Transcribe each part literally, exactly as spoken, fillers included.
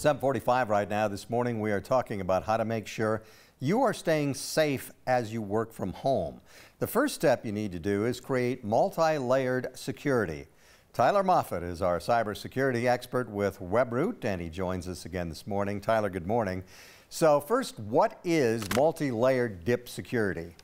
seven forty-five right now. This morning we are talking about how to make sure you are staying safe as you work from home. The first step you need to do is create multi-layered security. Tyler Moffit is our cybersecurity expert with Webroot, and he joins us again this morning. Tyler, good morning. So first, what is multi-layered D I P security?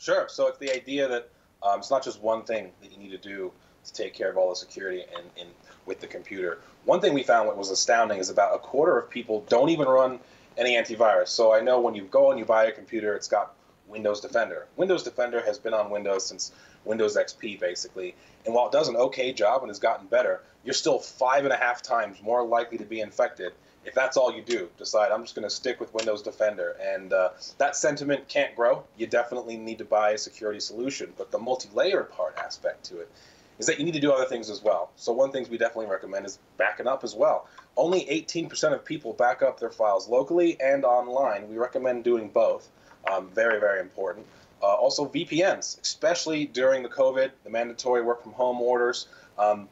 Sure. So it's the idea that um, it's not just one thing that you need to do to take care of all the security and, and with the computer. One thing we found that was astounding is about a quarter of people don't even run any antivirus. So I know when you go and you buy a computer, it's got Windows Defender. Windows Defender has been on Windows since Windows X P, basically. And while it does an okay job and has gotten better, you're still five and a half times more likely to be infected if that's all you do. Decide, I'm just going to stick with Windows Defender. And uh, that sentiment can't grow. You definitely need to buy a security solution. But the multi-layered part aspect to it is that you need to do other things as well. So one thing we definitely recommend is backing up as well. Only eighteen percent of people back up their files locally and online. We recommend doing both. Um, very, very important. Uh, also V P Ns, especially during the COVID, the mandatory work from home orders. Um,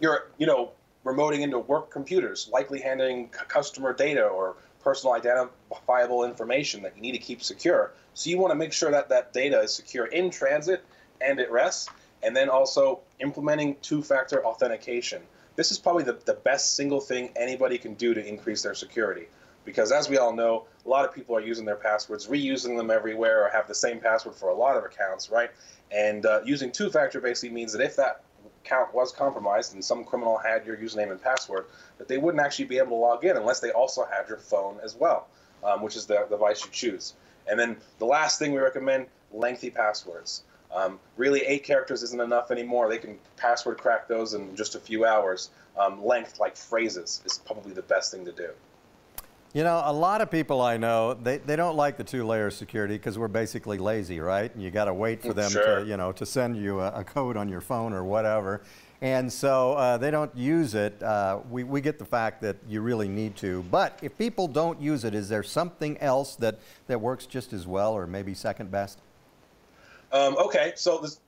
you're, you know, remoting into work computers, likely handling customer data or personal identifiable information that you need to keep secure. So you want to make sure that that data is secure in transit and at rest. And then also implementing two-factor authentication. This is probably the, the best single thing anybody can do to increase their security. Because as we all know, a lot of people are using their passwords, reusing them everywhere, or have the same password for a lot of accounts, right? And uh, using two-factor basically means that if that account was compromised and some criminal had your username and password, that they wouldn't actually be able to log in unless they also had your phone as well, um, which is the device you choose. And then the last thing we recommend, lengthy passwords. Um, really, eight characters isn't enough anymore. They can password crack those in just a few hours. Um, length, like phrases, is probably the best thing to do. You know, a lot of people I know, they, they don't like the two-layer security because we're basically lazy, right? And you got to wait for them sure. to, you know, to send you a, a code on your phone or whatever. And so uh, they don't use it. Uh, we, we get the fact that you really need to. But if people don't use it, is there something else that, that works just as well or maybe second best? Um, okay, so this,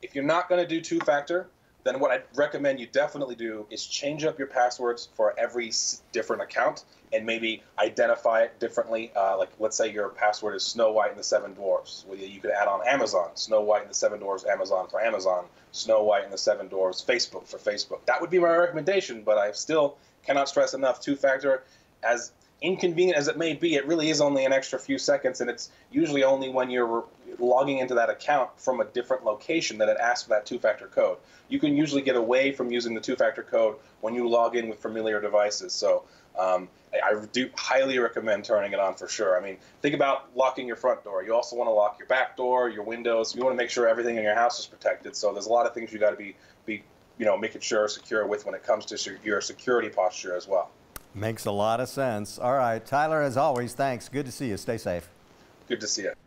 if you're not going to do two-factor, then what I'd recommend you definitely do is change up your passwords for every different account and maybe identify it differently. Uh, like, let's say your password is Snow White and the Seven Dwarfs. Well, you could add on Amazon, Snow White and the Seven Dwarfs, Amazon for Amazon, Snow White and the Seven Dwarfs, Facebook for Facebook. That would be my recommendation, but I still cannot stress enough two-factor. As inconvenient as it may be, it really is only an extra few seconds, and it's usually only when you're logging into that account from a different location that it asks for that two-factor code. You can usually get away from using the two-factor code when you log in with familiar devices. So um, I, I do highly recommend turning it on for sure. I mean, think about locking your front door. You also want to lock your back door, your windows. You want to make sure everything in your house is protected. So there's a lot of things you got to be, be, you know, making sure secure with when it comes to your security posture as well. Makes a lot of sense. All right, Tyler, as always, thanks. Good to see you. Stay safe. Good to see you.